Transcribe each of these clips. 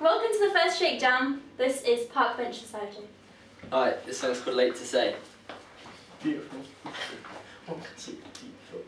Welcome to the first shakedown. This is Park Bench Society. Alright, this song's called Late to Say. Beautiful. One, two, three, four.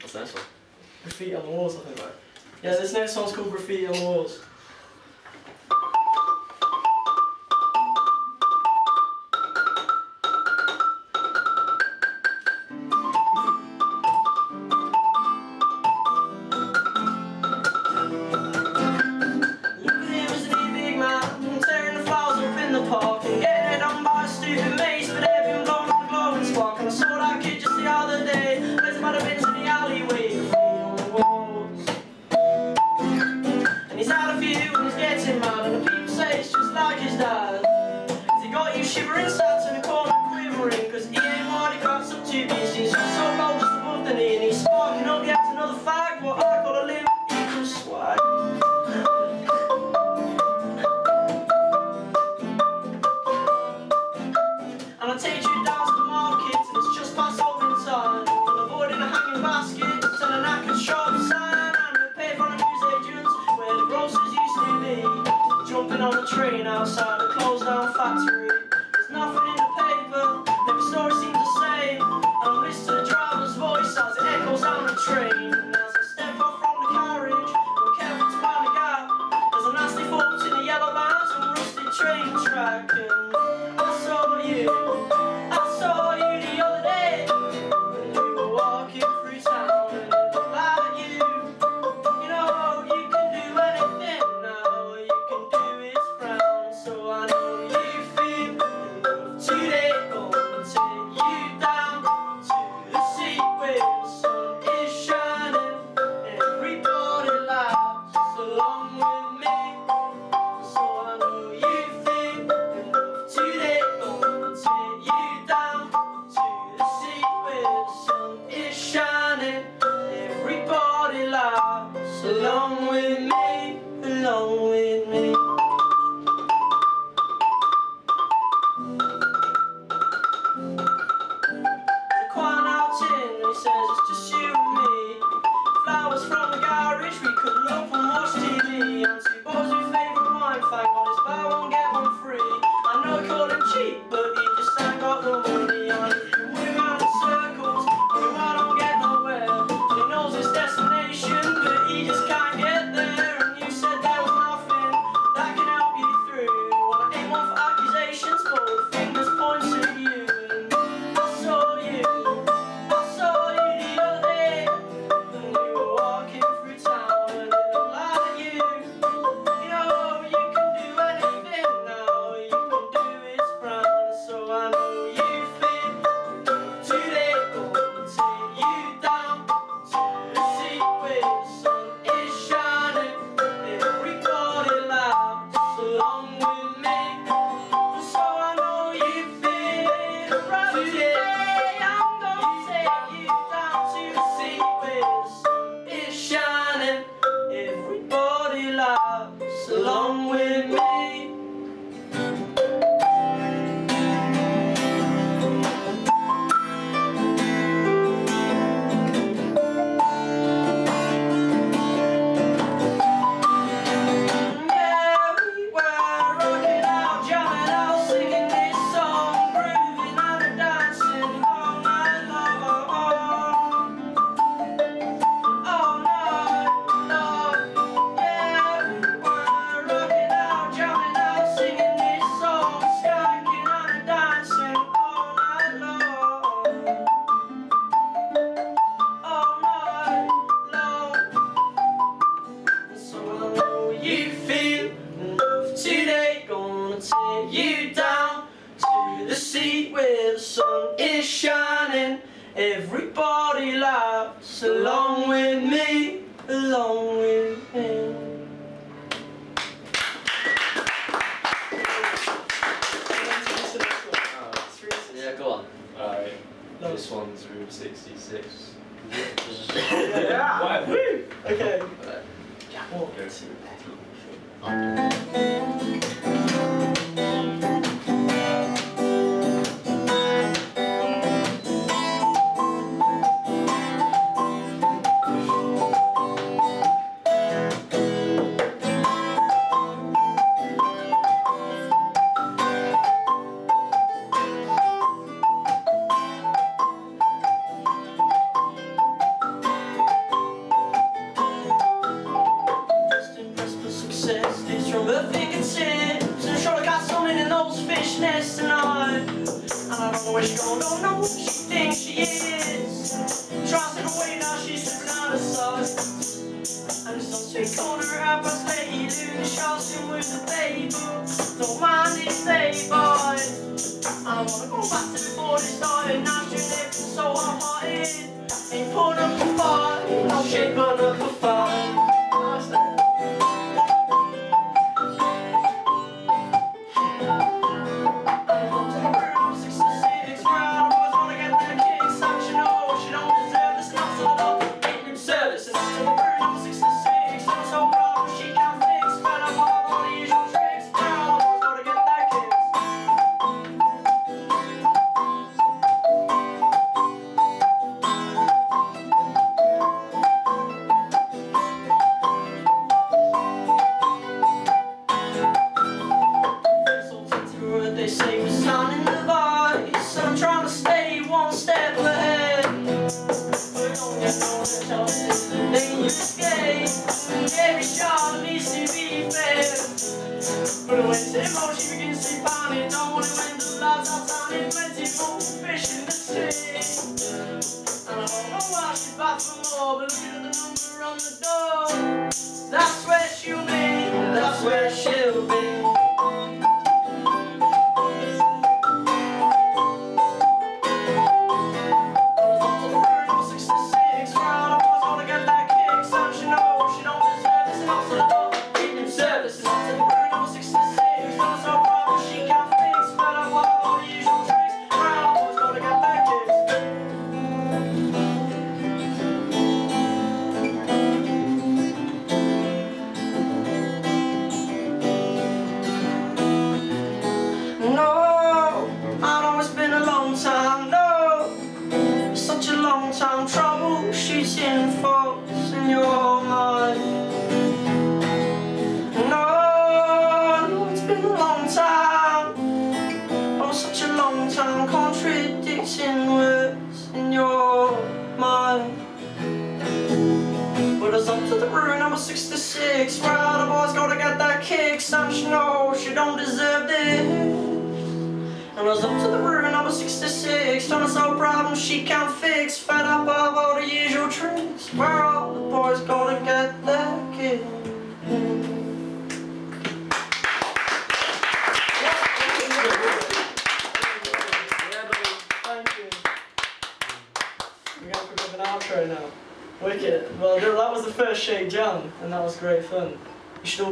What's the next one? Graffiti on the Walls, I think, right? Yeah, this next song's called Graffiti on the Walls. Jumping on a train outside a closed down factory. There's no sun is shining, everybody laughs along with me, along with him. Yeah, go on. Alright, this one's room 66. Yeah! Woo! Okay. Walk to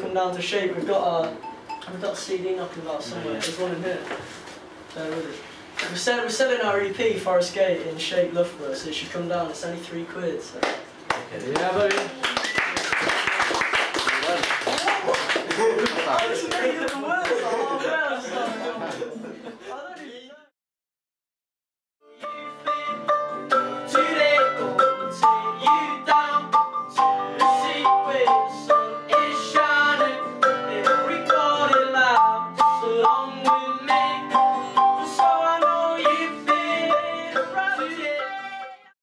the down to shape. We've got a CD knocking about somewhere. There's one in here. Bear with it. We're selling our EP Forest Gate in Shape Loughborough, so you should come down. It's only £3. So. Okay. Yeah, buddy.